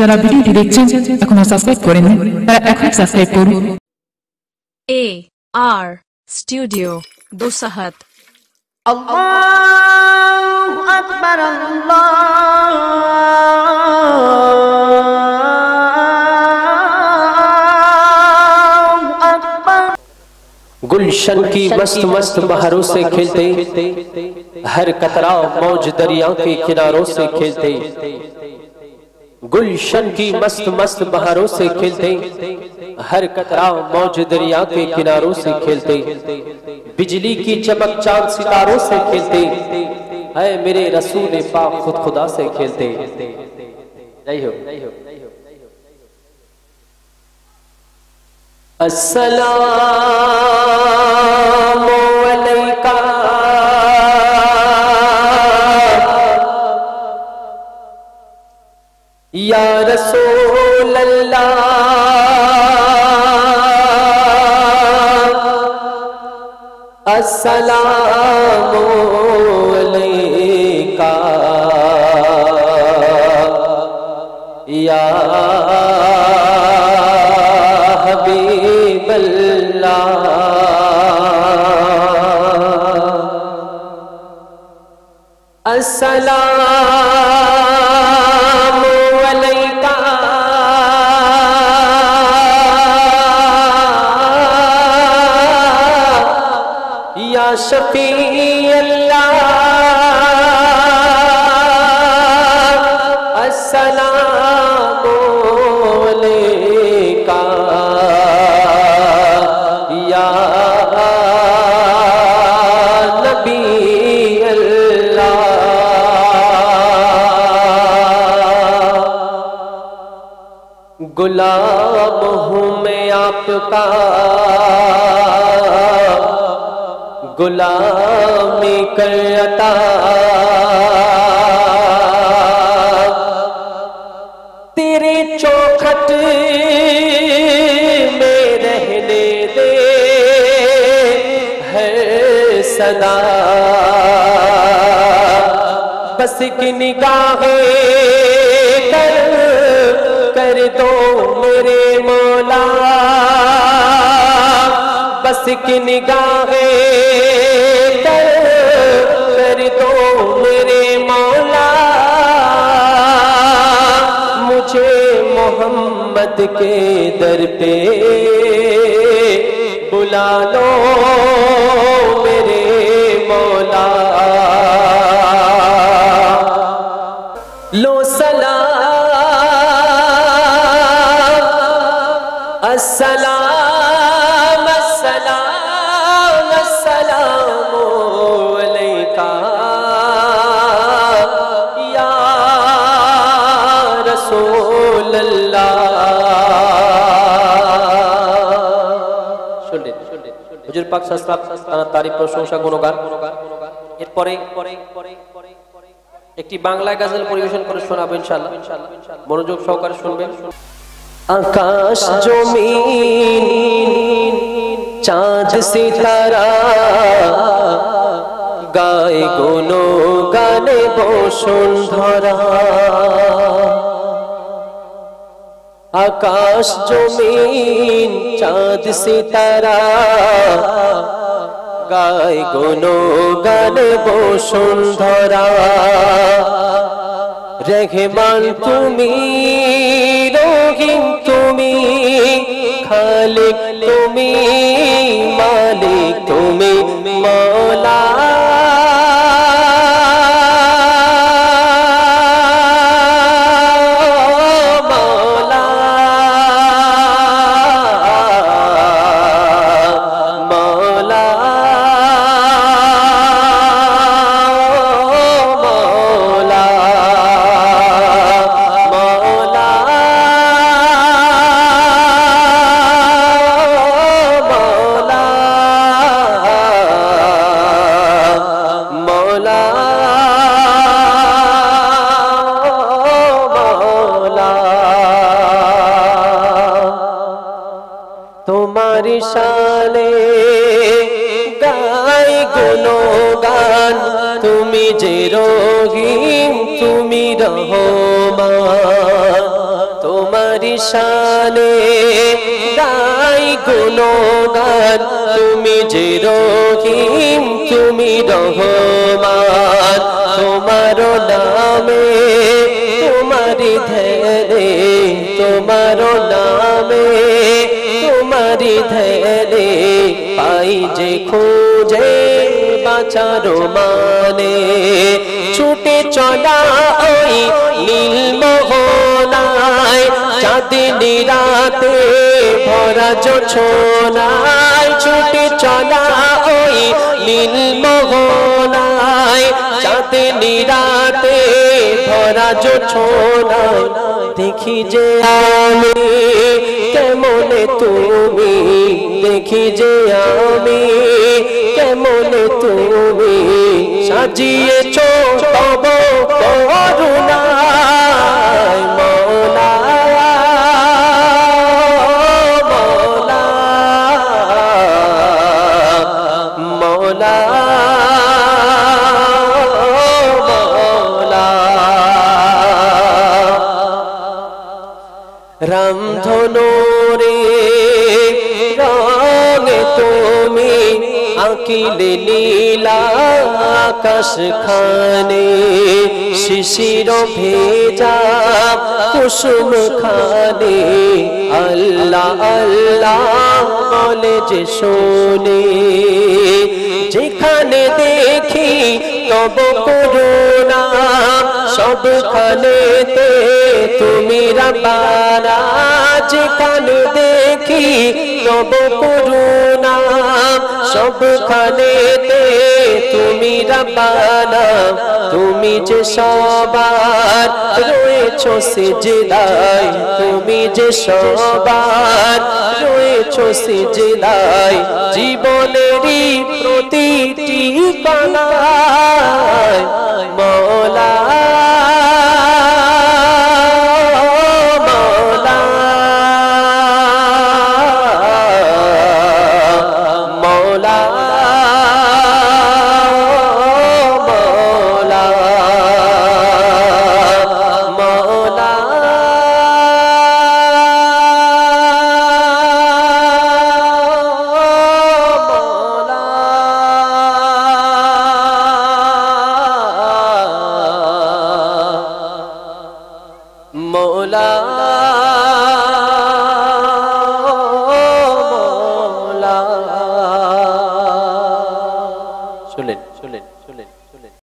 যারা ভিডিওটি দেখছেন এখনো সাবস্ক্রাইব করেননি তারা এখনই সাবস্ক্রাইব করুন। A R studio দোসাহাত। আল্লাহু আকবার, আল্লাহু আকবার। गुलशन की मस्त मस्त बहारों से खेलते, हर कतरा मौज दरिया के किनारों से खेलते। गुलशन की मस्त मस्त बहारों से खेलते, हर कतरा मौज दरिया के किनारों से खेलते। बिजली की चमक चांद सितारों से खेलते, है मेरे रसूल पाक खुद खुदा से खेलते। अस्सलामु अलैका या रसूल अल्लाह। अस्सलामु अलैका या हबीब अल्लाह। अस्सलामु अलैका या शफी अल्लाह। अस्सलामु अलैका या नबी अल्लाह। गुलाम हूँ मैं आपका, गुलामी कर अता। तेरे चौखट में रहने दे हर सदा। बस की निगाहें कर दो मेरे मौला। बस की निगाहें मोहम्मद के दर पे बुला लो मेरे मौला। लो सलाम, अस्सलाम अस्सलाम अस्सलामु अलैका या रसूल মনোযোগ সহকারে শুনবেন। আকাশ জমিন চাঁদ সিতারা গায়ে গুনো গানে বসুন্ধরা। आकाश जमीन चाँद सितारा गाय गुनो गान वो सुंदरा। रहमान तुमी, रहीम तुमी, खालिक तुमी, मालिक तुमी मौला। तुम्हारी शाने गाय गुनो गान तुमी जे रोगी तुमी रहो मां। शाने गाई गुणगान तुमी जे रहीम तुमी रहमान तुम्हारो नामे तुम्हारी धैर्य तुम्हारो नामे तुम्हारी धैर्य पाई जे खोजे बाचारो माने छूटे चला आई नीलमोहनाय चाँदनी राते भरा जो छोनाय छूटे चला आई नीलमोहनाय चाँदनी राते भरा जो छोनाय देखी जे आमी केमने तुमी देखी जे आमी केमने तुमी साजिए छो आकिले नीला आकाश खाने शिशिर भेजा कुसुम खाने अल्लाह अल्लाह बोले जे सोने जेखाने देखी तब करुणा सब खाने ते तुमी रब्बाना जेखाने देखी तब करुणा सब खाने ते तुमी रब्बाना तुमी जे सबार रोएछो सिजदाय तुमी जे सबार रोएछो सिजदाय जीवनेरी प्रतिटी कणा